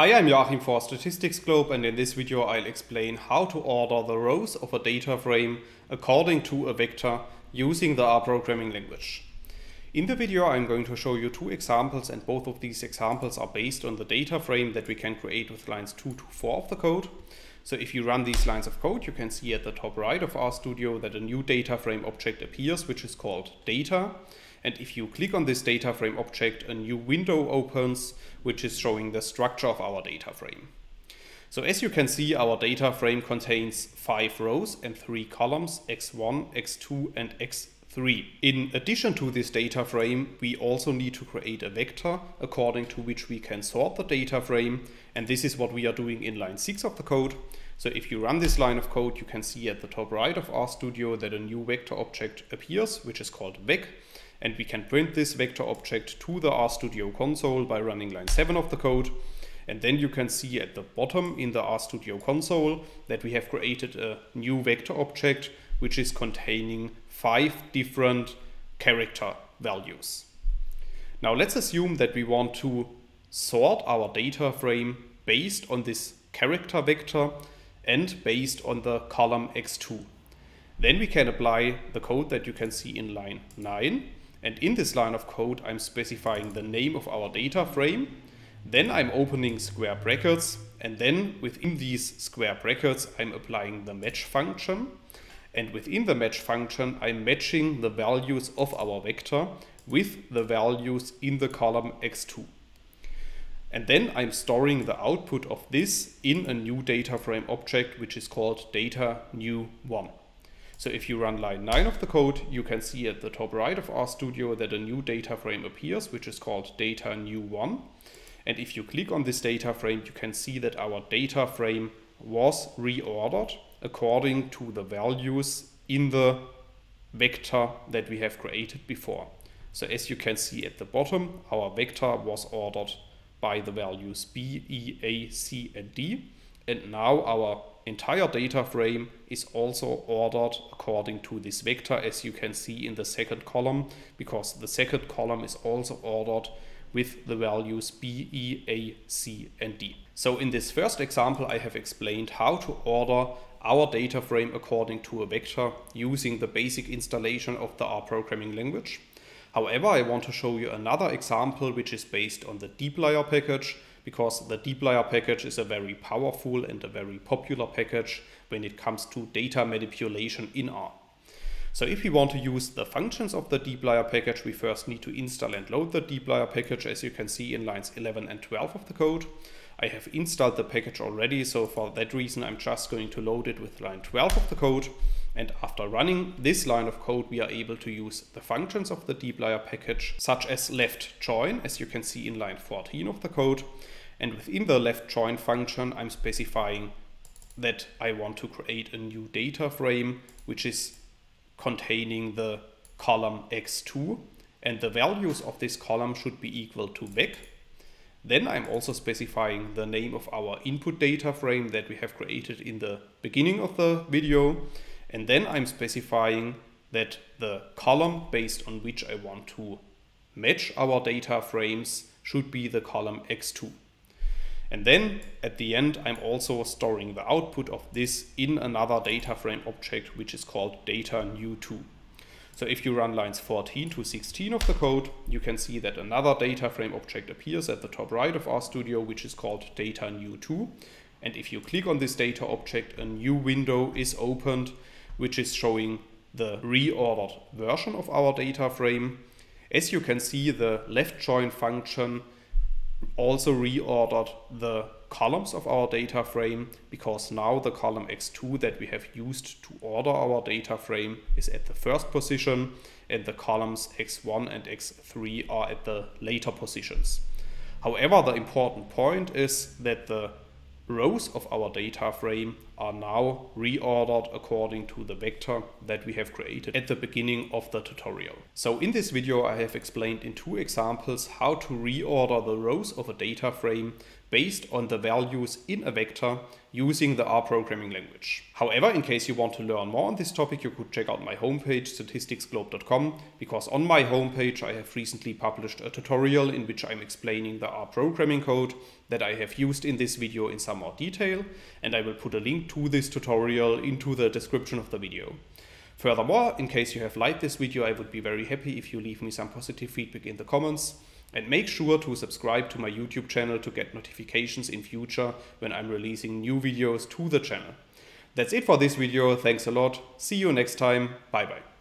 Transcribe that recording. Hi, I'm Joachim for Statistics Globe, and in this video I'll explain how to order the rows of a data frame according to a vector using the R programming language. In the video I'm going to show you two examples, and both of these examples are based on the data frame that we can create with lines 2 to 4 of the code. So if you run these lines of code, you can see at the top right of RStudio that a new data frame object appears, which is called data. And if you click on this data frame object, a new window opens, which is showing the structure of our data frame. So as you can see, our data frame contains 5 rows and 3 columns, x1, x2, and x3. In addition to this data frame, we also need to create a vector according to which we can sort the data frame. And this is what we are doing in line 6 of the code. So if you run this line of code, you can see at the top right of RStudio that a new vector object appears, which is called vec. And we can print this vector object to the RStudio console by running line 7 of the code. And then you can see at the bottom in the RStudio console that we have created a new vector object, which is containing 5 different character values. Now let's assume that we want to sort our data frame based on this character vector and based on the column x2. Then we can apply the code that you can see in line 9. And in this line of code, I'm specifying the name of our data frame. Then I'm opening square brackets. And then within these square brackets, I'm applying the match function. And within the match function, I'm matching the values of our vector with the values in the column x2. And then I'm storing the output of this in a new data frame object, which is called data new 1. So if you run line 9 of the code, you can see at the top right of RStudio that a new data frame appears, which is called data new 1. And if you click on this data frame, you can see that our data frame was reordered according to the values in the vector that we have created before. So as you can see at the bottom, our vector was ordered by the values B, E, A, C, and D. And now our entire data frame is also ordered according to this vector, as you can see in the second column, because the second column is also ordered with the values B, E, A, C, and D. So in this first example, I have explained how to order our data frame according to a vector using the basic installation of the R programming language. However, I want to show you another example which is based on the dplyr package, because the dplyr package is a very powerful and a very popular package when it comes to data manipulation in R. So if we want to use the functions of the dplyr package, we first need to install and load the dplyr package, as you can see in lines 11 and 12 of the code. I have installed the package already, so for that reason I'm just going to load it with line 12 of the code. And after running this line of code, we are able to use the functions of the dplyr package, such as left_join, as you can see in line 14 of the code. And within the left_join function, I'm specifying that I want to create a new data frame, which is containing the column x2. And the values of this column should be equal to vec. Then I'm also specifying the name of our input data frame that we have created in the beginning of the video. And then I'm specifying that the column based on which I want to match our data frames should be the column x2. And then at the end, I'm also storing the output of this in another data frame object, which is called data new 2. So if you run lines 14 to 16 of the code, you can see that another data frame object appears at the top right of RStudio, which is called data new 2. And if you click on this data object, a new window is opened, which is showing the reordered version of our data frame. As you can see, the left join function also reordered the columns of our data frame, because now the column x2 that we have used to order our data frame is at the first position, and the columns x1 and x3 are at the later positions. However, the important point is that the rows of our data frame are now reordered according to the vector that we have created at the beginning of the tutorial. So in this video I have explained in two examples how to reorder the rows of a data frame based on the values in a vector using the R programming language. However, in case you want to learn more on this topic, you could check out my homepage, statisticsglobe.com, because on my homepage I have recently published a tutorial in which I'm explaining the R programming code that I have used in this video in some more detail, and I will put a link to this tutorial into the description of the video. Furthermore, in case you have liked this video, I would be very happy if you leave me some positive feedback in the comments. And make sure to subscribe to my YouTube channel to get notifications in future when I'm releasing new videos to the channel. That's it for this video. Thanks a lot. See you next time. Bye bye.